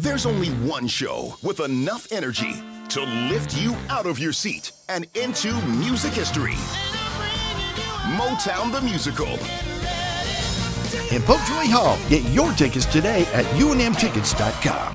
There's only one show with enough energy to lift you out of your seat and into music history. Motown the Musical. In Popejoy Hall, get your tickets today at UNMTickets.com.